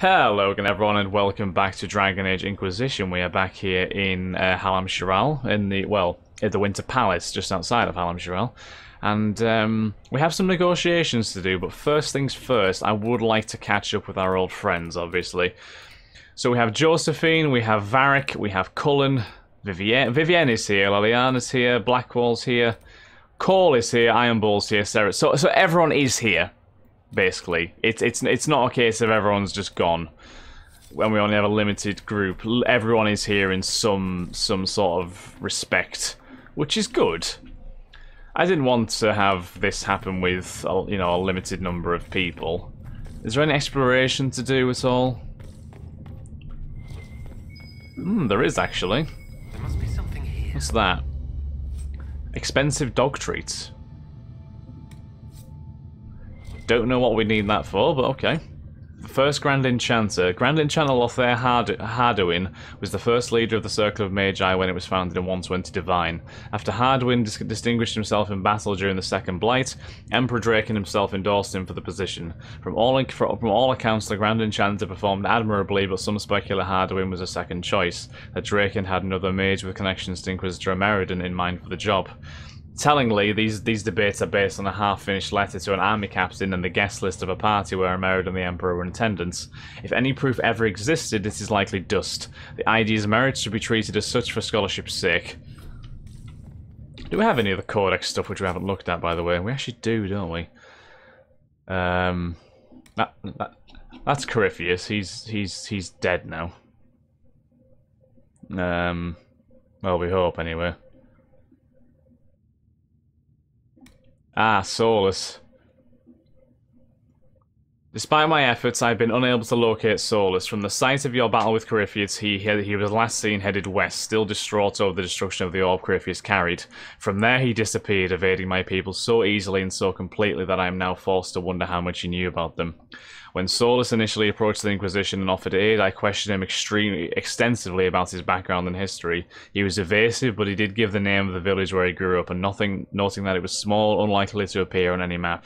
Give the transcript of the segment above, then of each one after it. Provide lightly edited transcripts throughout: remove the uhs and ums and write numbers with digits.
Hello again everyone and welcome back to Dragon Age Inquisition. We are back here in Halamshiral, in the Winter Palace, just outside of Halamshiral. And we have some negotiations to do, but first things first, I would like to catch up with our old friends, obviously. So we have Josephine, we have Varric, we have Cullen, Vivienne is here, Liliana's here, Blackwall's here, Cole is here, Iron Bull's here, Sarah. So everyone is here. Basically, it's not a case of everyone's just gone. When we only have a limited group, everyone is here in some sort of respect, which is good. I didn't want to have this happen with a limited number of people. Is there any exploration to do at all? There is actually. There must be something here. What's that? Expensive dog treats. Don't know what we need that for, but okay. The first Grand Enchanter. Grand Enchanter Lothair Harduin was the first leader of the Circle of Magi when it was founded in 120 Divine. After Harduin distinguished himself in battle during the Second Blight, Emperor Draken himself endorsed him for the position. From all accounts, the Grand Enchanter performed admirably, but some speculate Harduin was a second choice, that Draken had another mage with connections to Inquisitor Meriden in mind for the job. Tellingly, these debates are based on a half-finished letter to an army captain and the guest list of a party where Meriden and the Emperor were in attendance. If any proof ever existed, it is likely dust. The idea's merit should be treated as such for scholarship's sake. Do we have any of the Codex stuff which we haven't looked at, by the way? We actually do, don't we? That's Corypheus. He's dead now. Well, we hope, anyway. Ah, Solas. Despite my efforts, I've been unable to locate Solas. From the site of your battle with Corypheus, he was last seen headed west, still distraught over the destruction of the orb Corypheus carried. From there he disappeared, evading my people so easily and so completely that I am now forced to wonder how much he knew about them. When Solas initially approached the Inquisition and offered aid, I questioned him extensively about his background and history. He was evasive, but he did give the name of the village where he grew up, and noting that it was small, unlikely to appear on any map.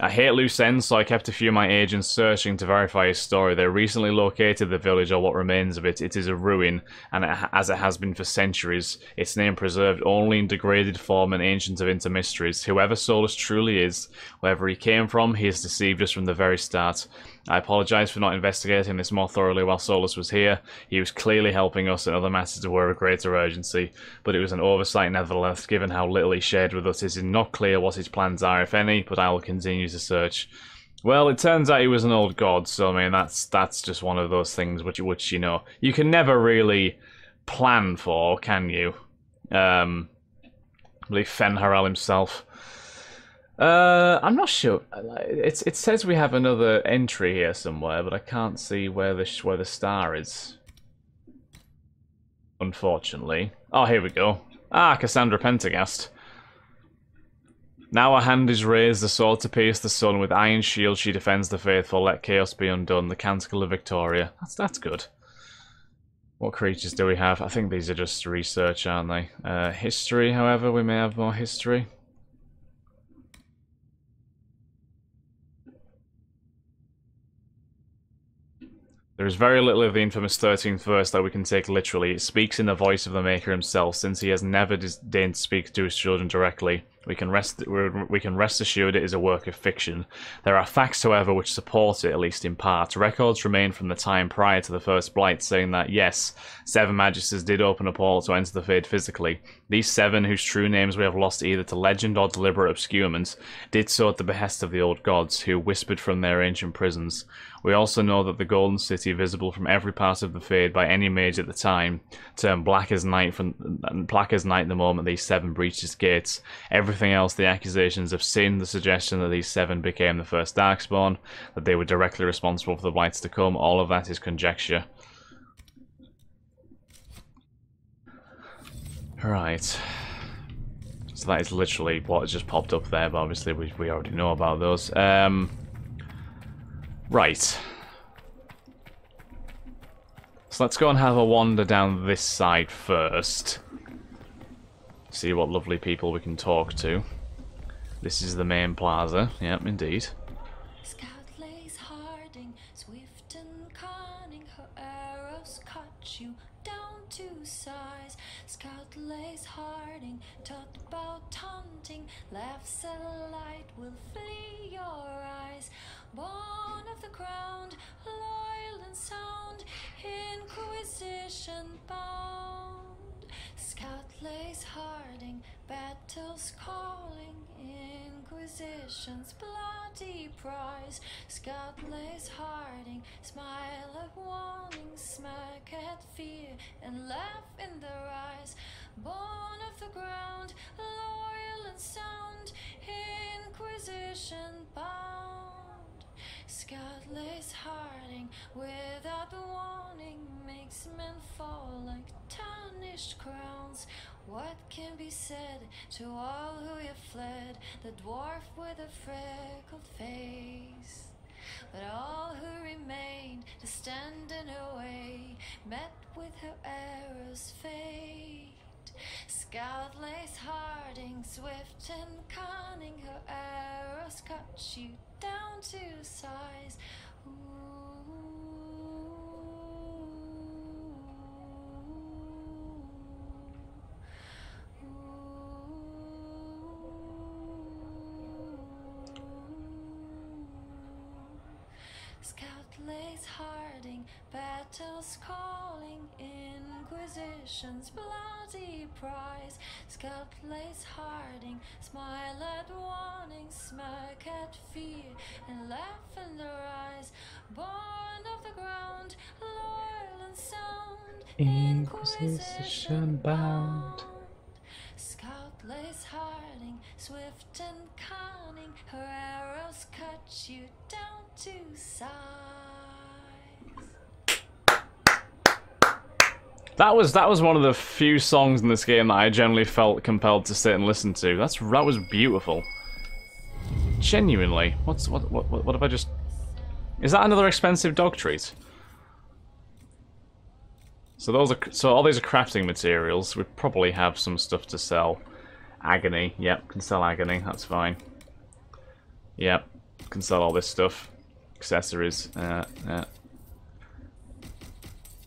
I hate loose ends, so I kept a few of my agents searching to verify his story. They recently located the village, or what remains of it. It is a ruin, and as it has been for centuries, its name preserved only in degraded form and ancient of inter mysteries. Whoever Solas truly is, wherever he came from, he has deceived us from the very start. I apologise for not investigating this more thoroughly while Solas was here. He was clearly helping us and other matters that were of greater urgency, but it was an oversight nevertheless, given how little he shared with us. It is not clear what his plans are, if any, but I will continue to search. Well, it turns out he was an old god, so I mean that's just one of those things which you can never really plan for, can you? I believe Fen'Harel himself. I'm not sure. It says we have another entry here somewhere, but I can't see where the star is. Unfortunately. Oh, here we go. Ah, Cassandra Pentagast. Now her hand is raised, the sword to pierce the sun. With iron shield she defends the faithful. Let chaos be undone. The Canticle of Victoria. That's good. What creatures do we have? I think these are just research, aren't they? History, however. We may have more history. There is very little of the infamous 13th verse that we can take literally. It speaks in the voice of the Maker himself, since he has never deigned to speak to his children directly. We can rest assured it is a work of fiction. There are facts, however, which support it, at least in part. Records remain from the time prior to the First Blight, saying that, yes, 7 Magisters did open a portal to enter the Fade physically. These 7, whose true names we have lost either to legend or deliberate obscurement, did so at the behest of the old gods, who whispered from their ancient prisons. We also know that the Golden City, visible from every part of the Fade by any mage at the time, turned black as night the moment these 7 breached its gates. Everything else, the accusations of sin, the suggestion that these 7 became the first Darkspawn, that they were directly responsible for the blights to come, all of that is conjecture. Right. So that is literally what just popped up there, but obviously we already know about those. Right. So let's go and have a wander down this side first. See what lovely people we can talk to. This is the main plaza. Yep, indeed. Scout Lace Harding, swift and Harding talked about taunting. Laughs at a light will flee your eyes. Born of the ground, loyal and sound, Inquisition bound. Scout Lace Harding, battles calling, Inquisition's bloody prize. Scout Lace Harding, smile at warning, smack at fear, and laugh in their eyes. Born of the ground, loyal and sound, Inquisition bound. Scout Lace Harding, without warning, makes men fall like tarnished crowns. What can be said to all who have fled? The dwarf with a freckled face. But all who remained to stand in her way met with her arrow's fate. Scout Lace Harding, swift and cunning, her arrows cut you down to size. Scout Lace Harding, battles calling, Inquisition's bloody prize. Scout Lace Harding, smile at warning, smirk at fear, and laugh in their eyes. Born of the ground, loyal and sound, Inquisition bound. Scout Lace Harding, swift and cunning, her arrows cut you down to size. That was one of the few songs in this game that I generally felt compelled to sit and listen to. That was beautiful. Genuinely. What have I just... Is that another expensive dog treat? So those are, so all these are crafting materials. We probably have some stuff to sell. Agony, yep, can sell agony, that's fine. Yep, can sell all this stuff. Accessories,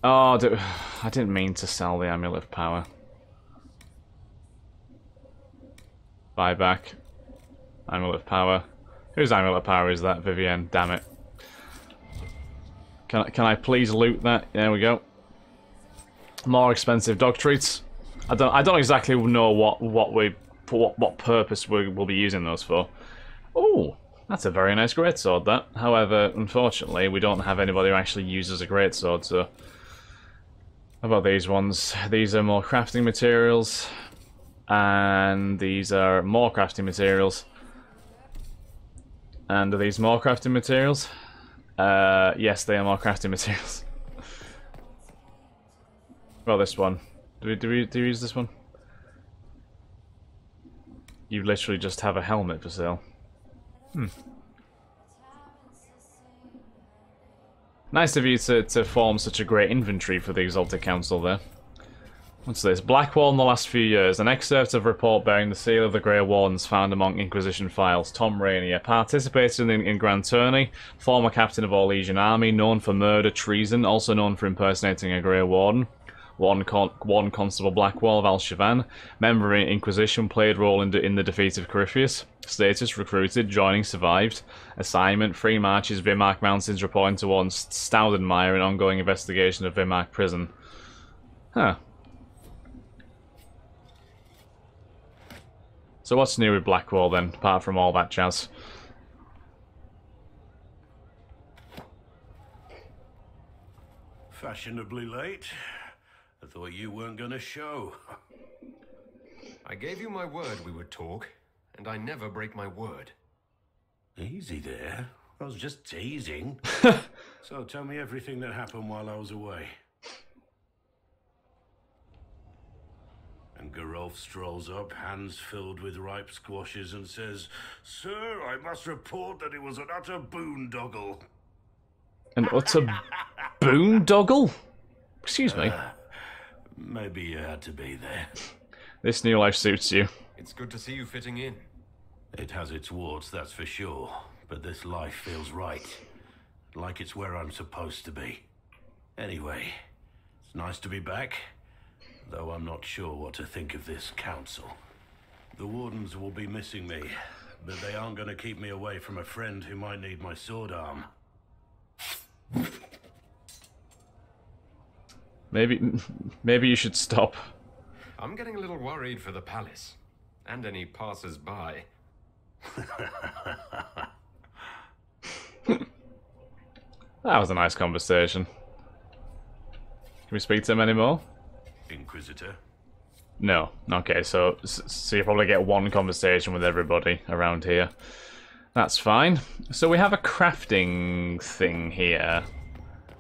Oh, I didn't mean to sell the Amulet of Power. Buyback. Amulet of Power. Whose Amulet of Power is that, Vivienne? Damn it. Can I please loot that? There we go. More expensive dog treats. I don't exactly know what purpose we'll be using those for. Oh, that's a very nice greatsword. That, however, unfortunately, we don't have anybody who actually uses a greatsword. So, how about these ones? These are more crafting materials, and these are more crafting materials. And are these more crafting materials? Yes, they are more crafting materials. Well, this one. Do we use this one? You literally just have a helmet for sale. Hmm. Nice of you to form such a great inventory for the Exalted Council there. What's this? Blackwall in the last few years. An excerpt of a report bearing the seal of the Grey Wardens found among Inquisition files. Tom Rainier participated in Grand Tourney, former captain of all Legion Army, known for murder, treason, also known for impersonating a Grey Warden. One Constable Blackwall of Alshavan, member in Inquisition, played role in the defeat of Corypheus. Status, recruited, joining, survived. Assignment, free marches, Vimark Mountains, reporting to one Stoudenmire in ongoing investigation of Vimark Prison. Huh. So what's new with Blackwall then, apart from all that jazz? Fashionably late. I thought you weren't gonna show. I gave you my word we would talk, and I never break my word. Easy there. I was just teasing. So tell me everything that happened while I was away. And Garolf strolls up, hands filled with ripe squashes, and says, "Sir, I must report that it was an utter boondoggle." An utter boondoggle? Excuse me. Maybe you had to be there. This new life suits you. It's good to see you fitting in. It has its warts, that's for sure. But this life feels right. Like it's where I'm supposed to be. Anyway, it's nice to be back. though I'm not sure what to think of this council. The wardens will be missing me, but they aren't going to keep me away from a friend who might need my sword arm. Maybe you should stop. I'm getting a little worried for the palace, and any passers-by. That was a nice conversation. Can we speak to him anymore? Inquisitor? No. Okay, so you probably get one conversation with everybody around here. That's fine. So we have a crafting thing here.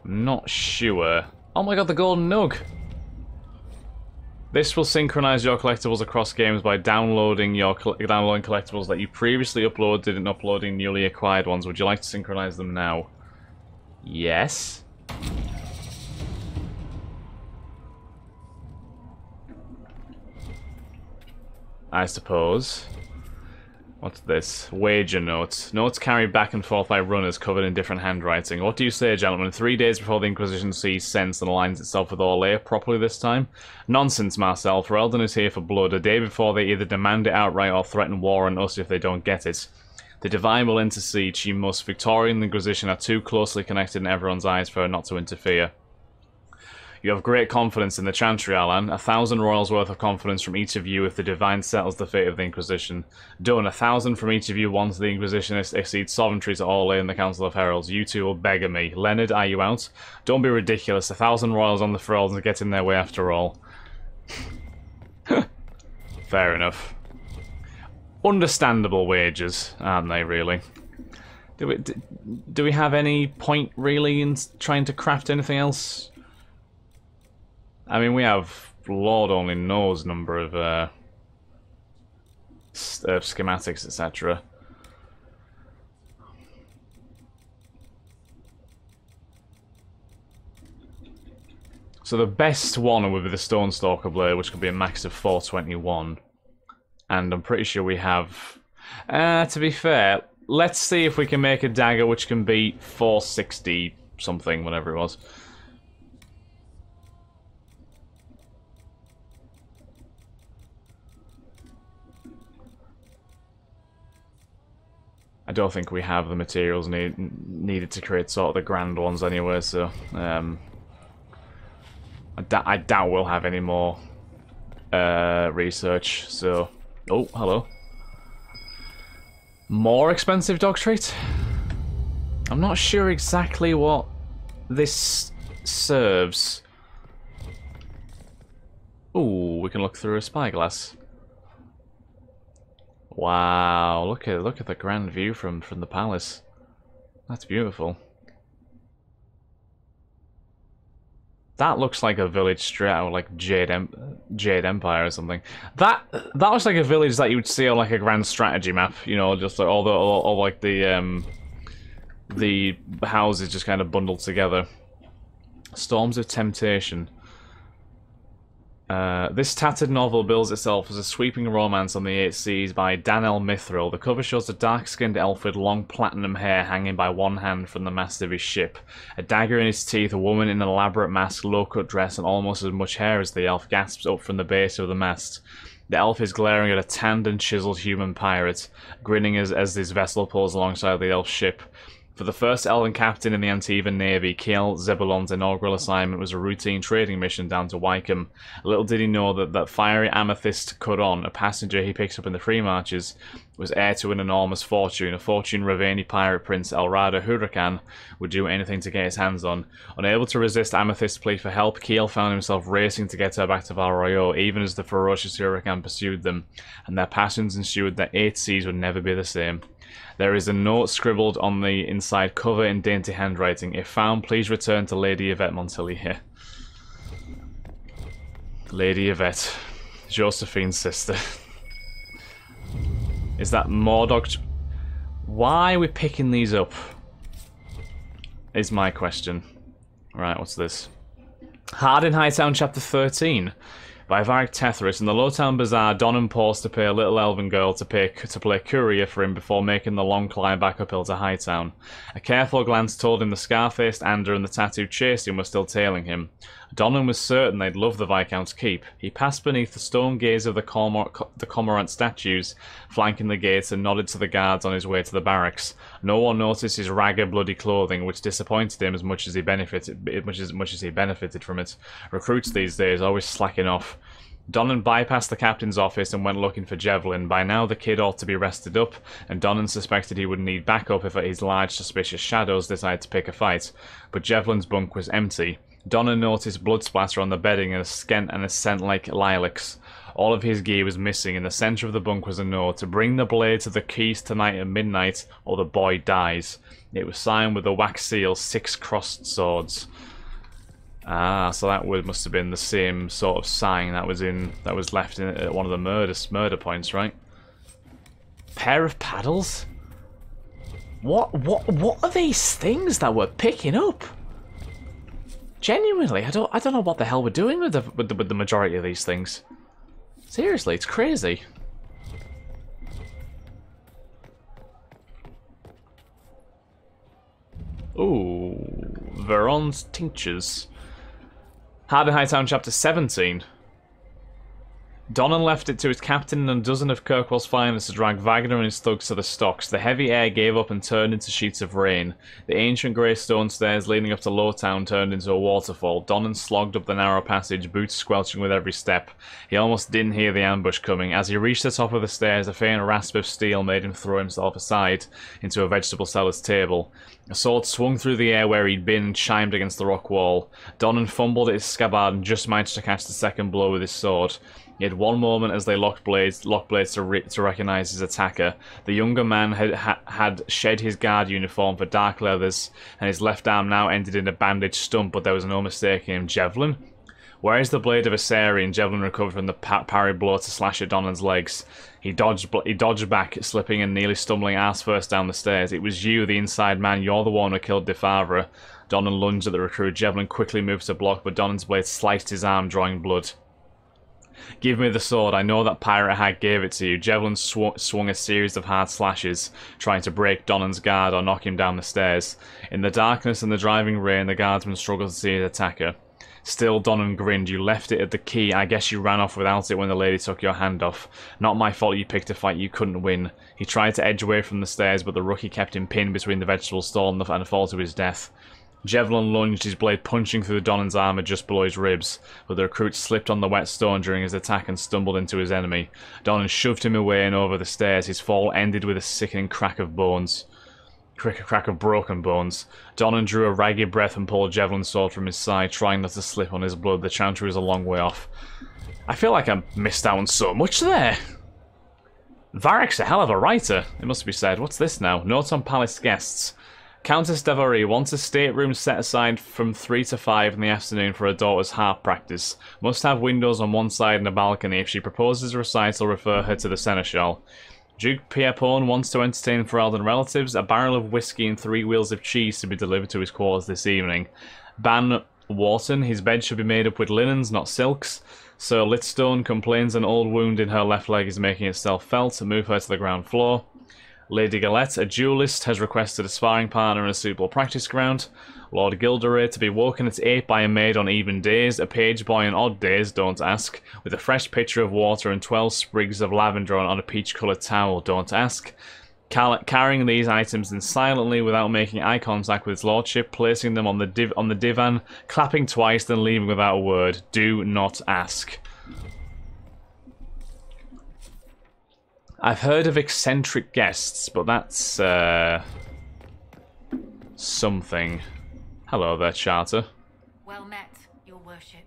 I'm not sure. Oh my god, the golden nug! This will synchronize your collectibles across games by downloading collectibles that you previously uploaded and uploading newly acquired ones. Would you like to synchronize them now? Yes. I suppose. What's this? Wager notes. Notes carried back and forth by runners covered in different handwriting. What do you say, gentlemen? 3 days before the Inquisition sees sense and aligns itself with Orlea properly this time? Nonsense, Marcel. Ferelden is here for blood. A day before they either demand it outright or threaten war on us if they don't get it. The Divine will intercede. She must. Victoria and the Inquisition are too closely connected in everyone's eyes for her not to interfere. You have great confidence in the Chantry, Alan. 1,000 royals worth of confidence from each of you if the Divine settles the fate of the Inquisition. Done. 1,000 from each of you once the Inquisition exceeds sovereignty to Orlea and the Council of Heralds. You two will beggar me. Leonard, are you out? Don't be ridiculous. 1,000 royals on the Ferelden to get in their way after all. Fair enough. Understandable wages, aren't they, really? Do we have any point, really, in trying to craft anything else? I mean, we have Lord only knows number of schematics, etc. So the best one would be the Stalker Blade, which could be a max of 421. And I'm pretty sure we have... to be fair, let's see if we can make a dagger which can be 460 something, whatever it was. I don't think we have the materials needed to create sort of the grand ones anyway, so... I doubt we'll have any more research, so... Oh, hello. More expensive dog treat? I'm not sure exactly what this serves. Ooh, we can look through a spyglass. Wow, look at the grand view from the palace. That's beautiful. That looks like a village straight out like Jade Empire or something. That looks like a village that you would see on like a grand strategy map, you know, just like all like the houses just kind of bundled together. Storms of Temptation. This tattered novel bills itself as a sweeping romance on the Eight Seas by Dan L. Mithril. The cover shows a dark-skinned elf with long platinum hair hanging by one hand from the mast of his ship. A dagger in his teeth, a woman in an elaborate mask, low-cut dress, and almost as much hair as the elf gasps up from the base of the mast. The elf is glaring at a tanned and chiseled human pirate, grinning as his vessel pulls alongside the elf ship. For the first Elven captain in the Antivan Navy, Kiel Zebulon's inaugural assignment was a routine trading mission down to Wycombe. Little did he know that fiery amethyst Coron, a passenger he picked up in the free marches, was heir to an enormous fortune, a fortune Ravani pirate prince Elrada Huracan would do anything to get his hands on. Unable to resist Amethyst's plea for help, Kiel found himself racing to get her back to Valroyo, even as the ferocious Huracan pursued them, and their passions ensured that Eight Seas would never be the same. There is a note scribbled on the inside cover in dainty handwriting. If found, please return to Lady Yvette Montelier. Lady Yvette. Josephine's sister. Is that more dog... Why are we picking these up? Is my question. Right, what's this? Harding in Hightown, Chapter 13. By Varric Tethris. In the Lowtown Bazaar, Donan paused to pay a little elven girl to play courier for him before making the long climb back uphill to Hightown. A careful glance told him the scar-faced Ander and the tattooed Chasing were still tailing him. Donan was certain they'd love the Viscount's keep. He passed beneath the stone gaze of the cormorant statues flanking the gates and nodded to the guards on his way to the barracks. No one noticed his ragged, bloody clothing, which disappointed him as much as he benefited, from it. Recruits these days always slacking off. Donan bypassed the captain's office and went looking for Jevlin. By now the kid ought to be rested up, and Donan suspected he would need backup if his large suspicious shadows decided to pick a fight. But Jevlin's bunk was empty. Donan noticed blood splatter on the bedding and a scent like lilacs. All of his gear was missing. In the centre of the bunk was a note: to bring the blade to the keys tonight at midnight or the boy dies. It was signed with a wax seal, 6 crossed swords. Ah, so that must have been the same sort of sign that was left in at one of the murder points, right? Pair of paddles? What are these things that we're picking up? Genuinely, I don't know what the hell we're doing with the majority of these things. Seriously, it's crazy. Ooh, Veron's tinctures. Harding in Hightown, Chapter 17. Donan left it to his captain and a dozen of Kirkwall's finest to drag Wagner and his thugs to the stocks. The heavy air gave up and turned into sheets of rain. The ancient grey stone stairs leading up to Lowtown turned into a waterfall. Donan slogged up the narrow passage, boots squelching with every step. He almost didn't hear the ambush coming. As he reached the top of the stairs, a faint rasp of steel made him throw himself aside into a vegetable seller's table. A sword swung through the air where he'd been and chimed against the rock wall. Donan fumbled at his scabbard and just managed to catch the second blow with his sword. He had one moment as they locked blades to recognise his attacker. The younger man had shed his guard uniform for dark leathers, and his left arm now ended in a bandaged stump, but there was no mistaking him. Jevlin? Where is the blade of Asarian? Jevlin recovered from the parry blow to slash at Donan's legs. He dodged back, slipping and nearly stumbling ass first down the stairs. It was you, the inside man. You're the one who killed Defavre. Donan lunged at the recruit. Jevlin quickly moved to block, but Donan's blade sliced his arm, drawing blood. Give me the sword. I know that pirate hag gave it to you. Jevlin swung a series of hard slashes, trying to break Donan's guard or knock him down the stairs. In the darkness and the driving rain, the guardsman struggled to see his attacker. Still, Donan grinned. You left it at the key. I guess you ran off without it when the lady took your hand off. Not my fault you picked a fight you couldn't win. He tried to edge away from the stairs, but the rookie kept him pinned between the vegetable stall and the fall to his death. Jevlin lunged, his blade punching through Donan's armour just below his ribs, but the recruit slipped on the wet stone during his attack and stumbled into his enemy. Donan shoved him away and over the stairs. His fall ended with a sickening crack of bones. Crack of broken bones. Donan drew a ragged breath and pulled Jevlin's sword from his side, trying not to slip on his blood. The Chantry was a long way off. I feel like I missed out on so much there. Varric's a hell of a writer, it must be said. What's this now? Note on Palace guests. Countess Devery wants a stateroom set aside from 3 to 5 in the afternoon for her daughter's harp practice. Must have windows on one side and a balcony. If she proposes a recital, refer her to the Seneschal. Duke Pierpont wants to entertain Ferelden relatives. A barrel of whiskey and 3 wheels of cheese to be delivered to his quarters this evening. Ban Wharton, his bed should be made up with linens, not silks. Sir Litstone complains an old wound in her left leg is making itself felt. Move her to the ground floor. Lady Gillette, a duelist, has requested a sparring partner and a suitable practice ground. Lord Gilderay, to be woken at 8 by a maid on even days, a page boy on odd days, don't ask, with a fresh pitcher of water and 12 sprigs of lavender on a peach-coloured towel, don't ask. Carrying these items in silently without making eye contact with his lordship, placing them on the divan, clapping twice, then leaving without a word, do not ask. I've heard of eccentric guests, but that's, something. Hello there, Charter. Well met, your worship.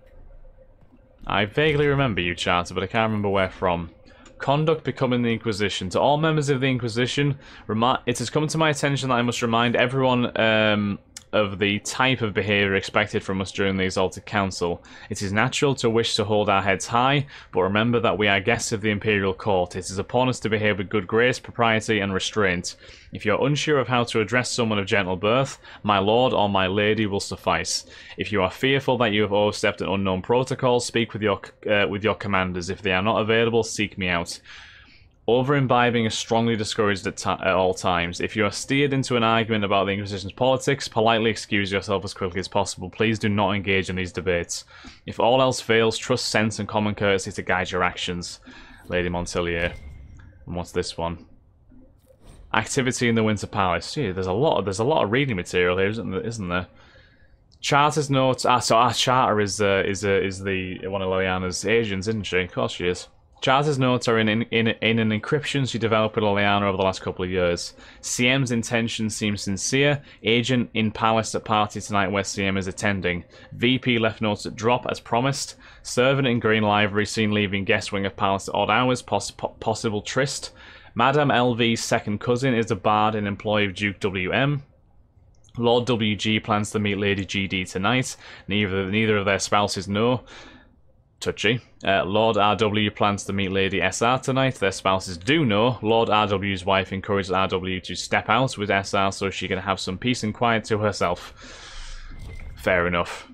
I vaguely remember you, Charter, but I can't remember where from. Conduct becoming the Inquisition. To all members of the Inquisition, it has come to my attention that I must remind everyone, of the type of behaviour expected from us during the Exalted Council. It is natural to wish to hold our heads high, but remember that we are guests of the Imperial Court. It is upon us to behave with good grace, propriety and restraint. If you are unsure of how to address someone of gentle birth, my lord or my lady will suffice. If you are fearful that you have overstepped an unknown protocol, speak with your commanders. If they are not available, seek me out. Over-imbibing is strongly discouraged at all times. If you are steered into an argument about the Inquisition's politics, politely excuse yourself as quickly as possible. Please do not engage in these debates. If all else fails, trust sense and common courtesy to guide your actions. Lady Montelier. And what's this one? Activity in the Winter Palace. Gee, there's a lot of reading material here, isn't there? Charter's notes. Charter is the one of Liliana's agents, isn't she? Of course she is. Charter's notes are in an encryption she developed with Liliana over the last couple of years. CM's intention seems sincere. Agent in palace at party tonight where CM is attending. VP left notes at drop as promised. Servant in green livery seen leaving guest wing of palace at odd hours. Possible tryst. Madame LV's second cousin is a bard and employee of Duke WM. Lord WG plans to meet Lady GD tonight. Neither of their spouses know. Touchy. Lord RW plans to meet Lady SR tonight. Their spouses do know. Lord RW's wife encourages RW to step out with SR so she can have some peace and quiet to herself. Fair enough.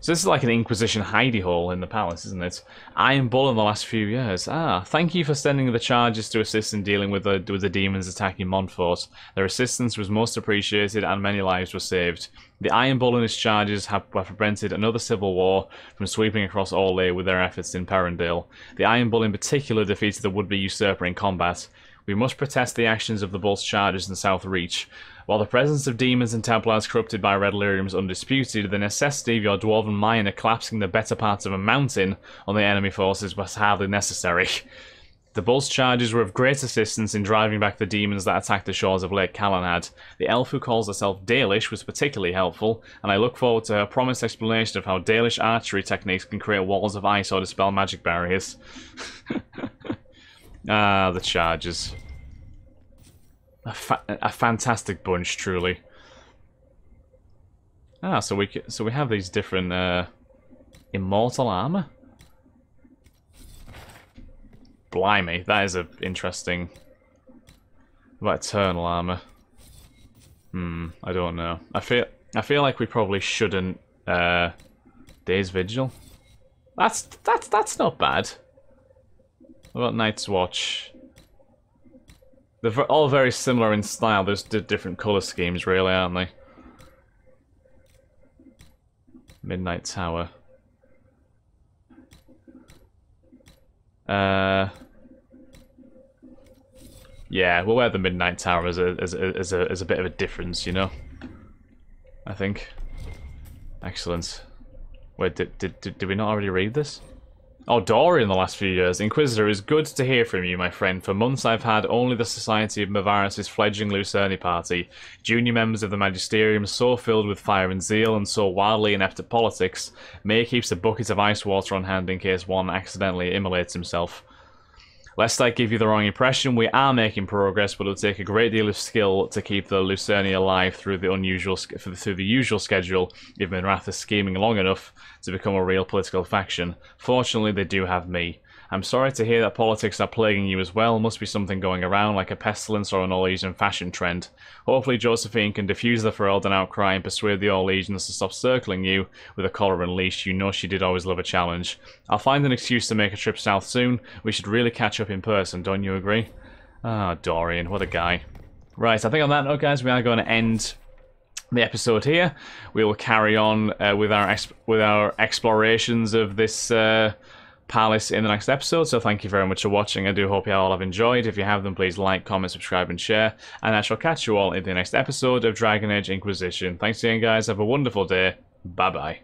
So this is like an Inquisition hidey hole in the palace, isn't it? Iron Bull in the last few years. Ah, thank you for sending the charges to assist in dealing with the demons attacking Montfort. Their assistance was most appreciated and many lives were saved. The Iron Bull and his charges have prevented another civil war from sweeping across Orlais with their efforts in Perindale. The Iron Bull in particular defeated the would-be usurper in combat. We must protest the actions of the Bull's charges in South Reach. While the presence of demons and Templars corrupted by Red Lyrium is undisputed, the necessity of your Dwarven miner collapsing the better parts of a mountain on the enemy forces was hardly necessary. The Bull's charges were of great assistance in driving back the demons that attacked the shores of Lake Callanad. The elf who calls herself Dalish was particularly helpful, and I look forward to her promised explanation of how Dalish archery techniques can create walls of ice or dispel magic barriers. Ah, the charges. A fantastic bunch, truly. Ah, so we have these different immortal armor. Blimey, that is an interesting. What about eternal armor? I don't know. I feel like we probably shouldn't. Day's Vigil. That's not bad. What about Night's Watch? They're all very similar in style, there's different colour schemes really, aren't they? Midnight Tower. Yeah, we'll wear the Midnight Tower as a bit of a difference, you know? I think. Excellent. Wait, did we not already read this? Oh, Dory in the last few years. Inquisitor, is good to hear from you, my friend. For months I've had only the Society of Mavaris' fledgling Lucerni party. Junior members of the Magisterium, so filled with fire and zeal and so wildly inept at politics, May keeps a bucket of ice water on hand in case one accidentally immolates himself. Lest I give you the wrong impression, we are making progress, but it'll take a great deal of skill to keep the Lucerni alive through the usual schedule. If Minrath is scheming long enough to become a real political faction. Fortunately, they do have me. I'm sorry to hear that politics are plaguing you as well. Must be something going around, like a pestilence or an All-Legion fashion trend. Hopefully, Josephine can diffuse the Ferelden outcry and persuade the All-Legions to stop circling you with a collar and leash. You know she did always love a challenge. I'll find an excuse to make a trip south soon. We should really catch up in person, don't you agree? Ah, Dorian, what a guy. Right, I think on that note, guys, we are going to end the episode here. We will carry on with our explorations of this palace in the next episode. So thank you very much for watching. I do hope you all have enjoyed. If you have, then please like, comment, subscribe and share, and I shall catch you all in the next episode of Dragon Age Inquisition. Thanks again, guys. Have a wonderful day. Bye bye.